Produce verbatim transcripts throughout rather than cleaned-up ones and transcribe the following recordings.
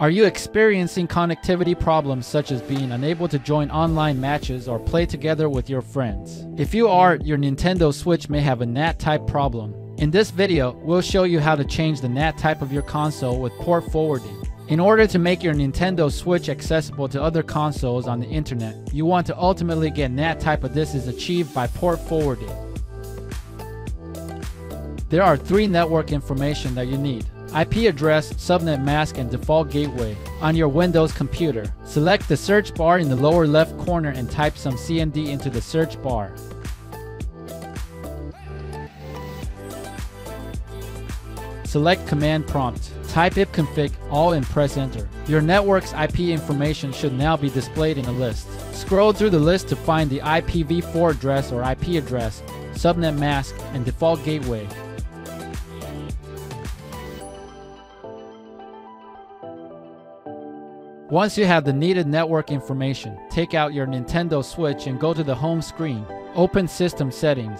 Are you experiencing connectivity problems such as being unable to join online matches or play together with your friends? If you are, your Nintendo Switch may have a N A T type problem. In this video, we'll show you how to change the N A T type of your console with port forwarding. In order to make your Nintendo Switch accessible to other consoles on the internet, you want to ultimately get N A T type of this is achieved by port forwarding. There are three network information that you need: I P address, subnet mask, and default gateway on your Windows computer. Select the search bar in the lower left corner and type some C M D into the search bar. Select command prompt, type ipconfig, all and press enter. Your network's I P information should now be displayed in a list. Scroll through the list to find the I P v four address or I P address, subnet mask, and default gateway. Once you have the needed network information, take out your Nintendo Switch and go to the home screen. Open System Settings.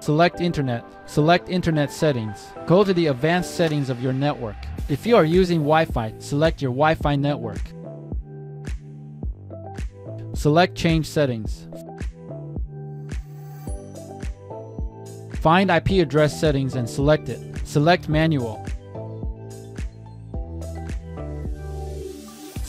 Select Internet. Select Internet Settings. Go to the Advanced Settings of your network. If you are using Wi-Fi, select your Wi-Fi network. Select Change Settings. Find I P address settings and select it. Select Manual.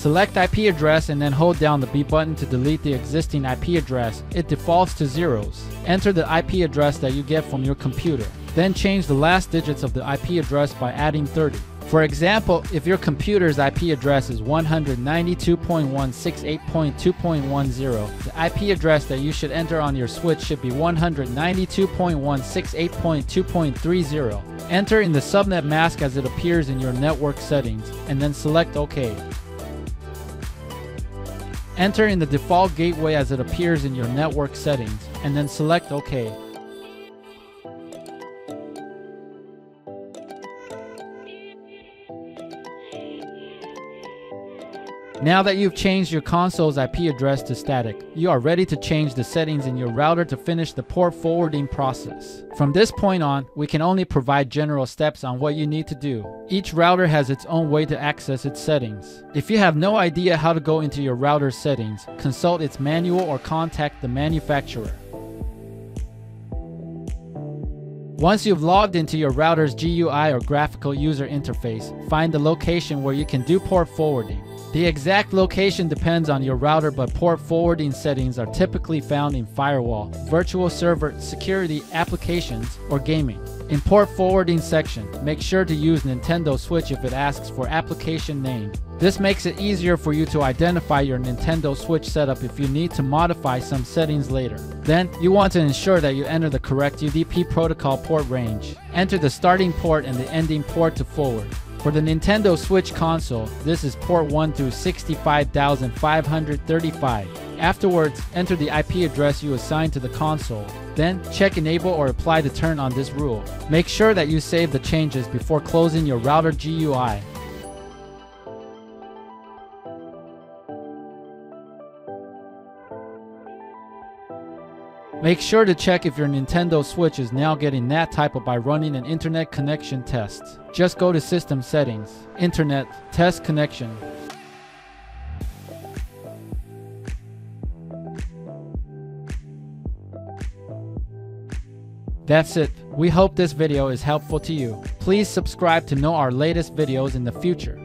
Select I P address and then hold down the B button to delete the existing I P address. It defaults to zeros. Enter the I P address that you get from your computer. Then change the last digits of the I P address by adding thirty. For example, if your computer's I P address is one ninety-two dot one sixty-eight dot two dot ten, the I P address that you should enter on your Switch should be one ninety-two dot one sixty-eight dot two dot thirty. Enter in the subnet mask as it appears in your network settings, and then select OK. Enter in the default gateway as it appears in your network settings, and then select OK. Now that you've changed your console's I P address to static, you are ready to change the settings in your router to finish the port forwarding process. From this point on, we can only provide general steps on what you need to do. Each router has its own way to access its settings. If you have no idea how to go into your router's settings, consult its manual or contact the manufacturer. Once you've logged into your router's G U I or graphical user interface, find the location where you can do port forwarding. The exact location depends on your router, but port forwarding settings are typically found in firewall, virtual server, security, applications, or gaming. In port forwarding section, make sure to use Nintendo Switch if it asks for application name. This makes it easier for you to identify your Nintendo Switch setup if you need to modify some settings later. Then, you want to ensure that you enter the correct U D P protocol port range. Enter the starting port and the ending port to forward. For the Nintendo Switch console, this is port one through sixty-five thousand five hundred thirty-five. Afterwards, enter the I P address you assigned to the console. Then, check Enable or Apply to turn on this rule. Make sure that you save the changes before closing your router G U I. Make sure to check if your Nintendo Switch is now getting N A T type by running an internet connection test. Just go to System Settings, Internet, Test Connection. That's it. We hope this video is helpful to you. Please subscribe to know our latest videos in the future.